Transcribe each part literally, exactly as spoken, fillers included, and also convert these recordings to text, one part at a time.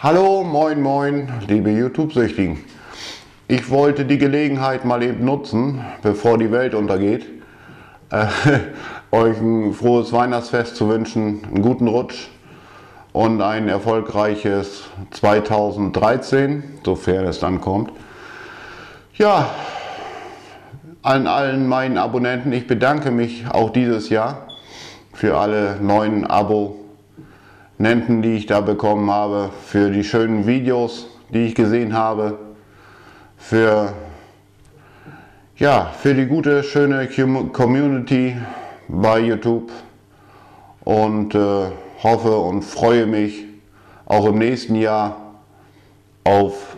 Hallo, moin moin, liebe YouTube-Süchtigen. Ich wollte die Gelegenheit mal eben nutzen, bevor die Welt untergeht, äh, euch ein frohes Weihnachtsfest zu wünschen, einen guten Rutsch und ein erfolgreiches zweitausenddreizehn, sofern es dann kommt. Ja, an allen meinen Abonnenten, ich bedanke mich auch dieses Jahr für alle neuen Abonnenten, die ich da bekommen habe, für die schönen Videos, die ich gesehen habe, für, ja, für die gute, schöne Community bei YouTube und äh, hoffe und freue mich auch im nächsten Jahr auf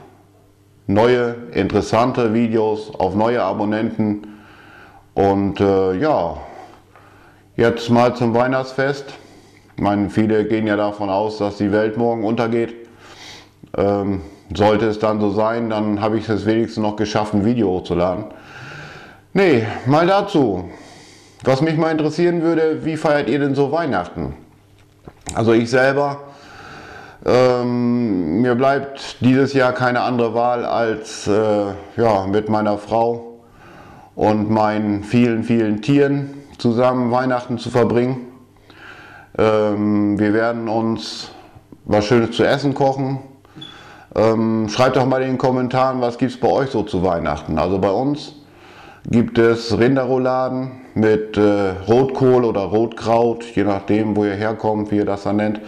neue, interessante Videos, auf neue Abonnenten und äh, ja, jetzt mal zum Weihnachtsfest. Ich meine, viele gehen ja davon aus, dass die Welt morgen untergeht. Ähm, sollte es dann so sein, dann habe ich es wenigstens noch geschafft, ein Video hochzuladen. Nee, mal dazu. Was mich mal interessieren würde, wie feiert ihr denn so Weihnachten? Also ich selber, ähm, mir bleibt dieses Jahr keine andere Wahl, als äh, ja, mit meiner Frau und meinen vielen, vielen Tieren zusammen Weihnachten zu verbringen. Wir werden uns was Schönes zu essen kochen. Schreibt doch mal in den Kommentaren, was gibt es bei euch so zu Weihnachten. Also bei uns gibt es Rinderrouladen mit Rotkohl oder Rotkraut, je nachdem, wo ihr herkommt, wie ihr das dann nennt,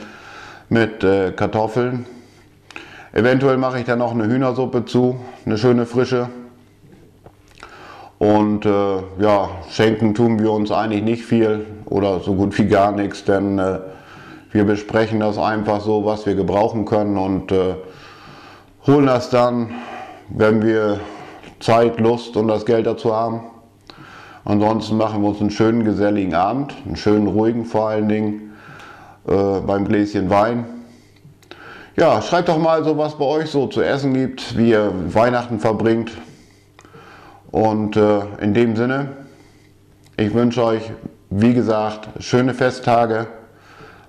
mit Kartoffeln. Eventuell mache ich dann noch eine Hühnersuppe zu, eine schöne frische. Und äh, ja, schenken tun wir uns eigentlich nicht viel oder so gut wie gar nichts, denn äh, wir besprechen das einfach so, was wir gebrauchen können und äh, holen das dann, wenn wir Zeit, Lust und das Geld dazu haben. Ansonsten machen wir uns einen schönen, geselligen Abend, einen schönen, ruhigen vor allen Dingen, äh, beim Gläschen Wein. Ja, schreibt doch mal so, was bei euch so zu essen gibt, wie ihr Weihnachten verbringt. Und äh, in dem Sinne, ich wünsche euch, wie gesagt, schöne Festtage,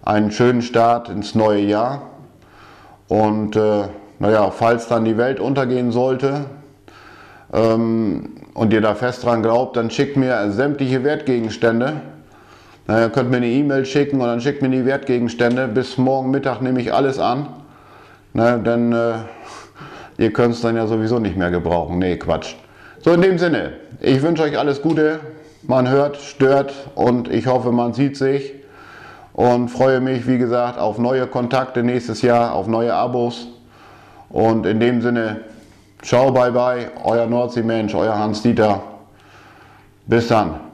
einen schönen Start ins neue Jahr. Und äh, naja, falls dann die Welt untergehen sollte ähm, und ihr da fest dran glaubt, dann schickt mir sämtliche Wertgegenstände. Naja, könnt mir eine E-Mail schicken und dann schickt mir die Wertgegenstände. Bis morgen Mittag nehme ich alles an, naja, denn äh, ihr könnt es dann ja sowieso nicht mehr gebrauchen. Nee, Quatsch. So, in dem Sinne, ich wünsche euch alles Gute, man hört, stört und ich hoffe, man sieht sich und freue mich, wie gesagt, auf neue Kontakte nächstes Jahr, auf neue Abos und in dem Sinne, ciao, bye bye, euer Nordseemensch, euer Hans-Dieter, bis dann.